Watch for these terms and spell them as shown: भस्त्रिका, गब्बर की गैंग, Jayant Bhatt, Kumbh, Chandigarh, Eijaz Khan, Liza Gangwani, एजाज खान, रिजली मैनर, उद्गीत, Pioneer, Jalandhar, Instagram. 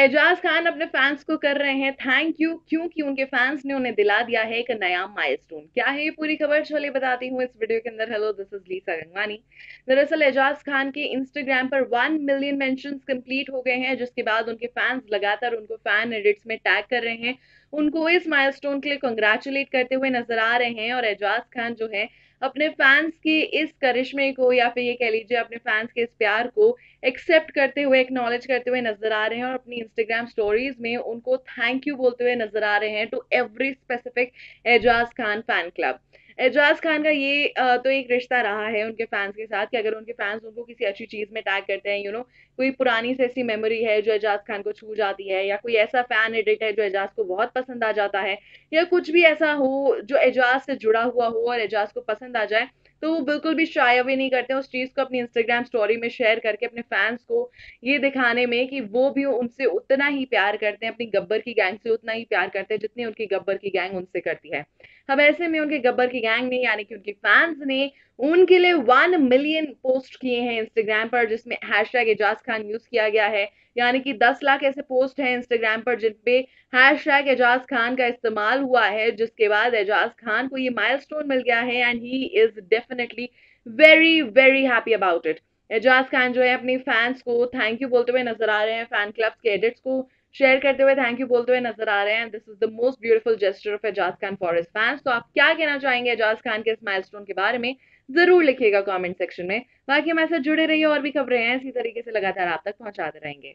एजाज खान अपने फैंस को कर रहे हैं थैंक यू, क्योंकि उनके फैंस ने उन्हें दिला दिया है एक नया माइलस्टोन। क्या है ये पूरी खबर, चलिए बताती हूँ इस वीडियो के अंदर। Hello, this is Lisa Gangwani. दरअसल एजाज खान के इंस्टाग्राम पर 1 मिलियन मेंशंस कंप्लीट हो गए हैं, जिसके बाद उनके फैंस लगातार उनको फैन एडिट्स में टैग कर रहे हैं, उनको इस माइलस्टोन के लिए कंग्रेचुलेट करते हुए नजर आ रहे हैं। और एजाज खान जो है अपने फैंस के इस करिश्मे को, या फिर ये कह लीजिए अपने फैंस के इस प्यार को एक्सेप्ट करते हुए, एक्नॉलेज करते हुए नजर आ रहे हैं और अपनी इंस्टाग्राम स्टोरीज में उनको थैंक यू बोलते हुए नजर आ रहे हैं to every specific एजाज खान fan club. एजाज खान का ये तो एक रिश्ता रहा है उनके फैंस के साथ कि अगर उनके फैंस उनको किसी अच्छी चीज में टैग करते हैं, यू नो, कोई पुरानी से ऐसी मेमोरी है जो एजाज खान को छू जाती है, या कोई ऐसा फैन एडिट है जो एजाज को बहुत पसंद आ जाता है, या कुछ भी ऐसा हो जो एजाज से जुड़ा हुआ हो और एजाज को पसंद आ जाए, तो वो बिल्कुल भी शाय अवे नहीं करते हैं उस चीज़ को अपनी इंस्टाग्राम स्टोरी में शेयर करके अपने फैंस को ये दिखाने में कि वो भी उनसे उतना ही प्यार करते हैं, अपनी गब्बर की गैंग से उतना ही प्यार करते हैं जितनी उनकी गब्बर की गैंग उनसे करती है। अब ऐसे में उनके गब्बर की गैंग ने, यानी कि उनके फैंस ने, उनके लिए 1 मिलियन पोस्ट किए हैं इंस्टाग्राम पर, जिसमें हैशटैग एजाज खान यूज किया गया है। यानी कि 10 लाख ऐसे पोस्ट हैं इंस्टाग्राम पर जिनपे हैशटैग एजाज खान का इस्तेमाल हुआ है, जिसके बाद एजाज खान को ये माइलस्टोन मिल गया है and he is definitely very very happy about it. एजाज खान जो है अपने फैंस को थैंक यू बोलते हुए नजर आ रहे हैं, फैन क्लब्स के एडिट्स को शेयर करते हुए थैंक यू बोलते हुए नजर आ रहे हैं। This is the most beautiful gesture of एजाज खान for his fans. तो आप क्या कहना चाहेंगे एजाज खान के इस माइलस्टोन के बारे में, जरूर लिखिएगा कमेंट सेक्शन में। बाकी हमारे साथ जुड़े रहिए, और भी खबरें हैं इसी तरीके से लगातार आप तक पहुंचाते रहेंगे।